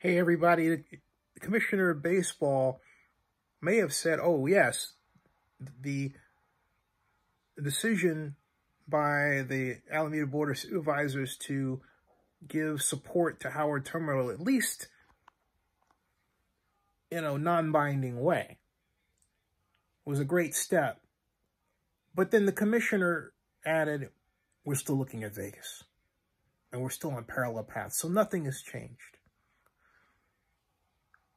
hey, everybody, the commissioner of baseball may have said, oh, yes, the decision by the Alameda Board of Supervisors to give support to Howard Terminal, at least in a non-binding way, was a great step. But then the commissioner added, we're still looking at Vegas, and we're still on parallel paths, so nothing has changed.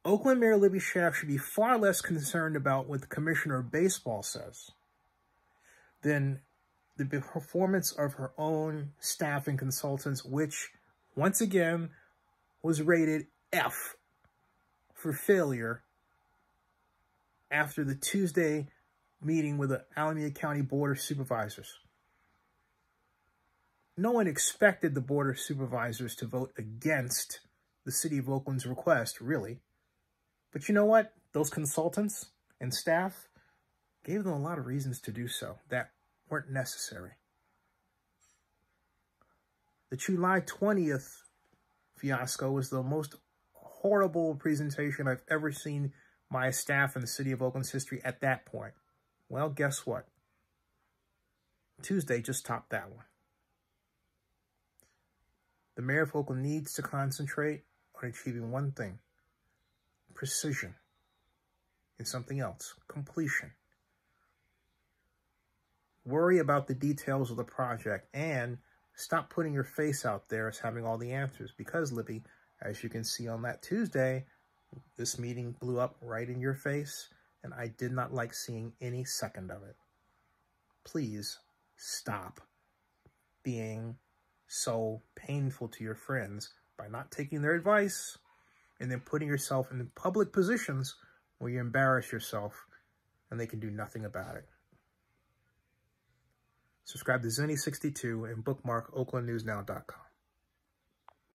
Oakland Mayor Libby Schaaf should be far less concerned about what the commissioner of baseball says than the performance of her own staff and consultants, which, once again, was rated F for failure after the Tuesday meeting with the Alameda County Board of Supervisors. No one expected the Board of Supervisors to vote against the City of Oakland's request, really. But you know what? Those consultants and staff gave them a lot of reasons to do so that weren't necessary. The July 20th fiasco was the most horrible presentation I've ever seen my staff in the City of Oakland's history at that point. Well, guess what? Tuesday just topped that one. The mayor of Oakland needs to concentrate on achieving one thing: precision. And something else: completion. Worry about the details of the project and stop putting your face out there as having all the answers, because, Libby, as you can see on that Tuesday, this meeting blew up right in your face, and I did not like seeing any second of it. Please stop being so painful to your friends by not taking their advice and then putting yourself in public positions where you embarrass yourself and they can do nothing about it. Subscribe to ZENNIE62 and bookmark oaklandnewsnow.com.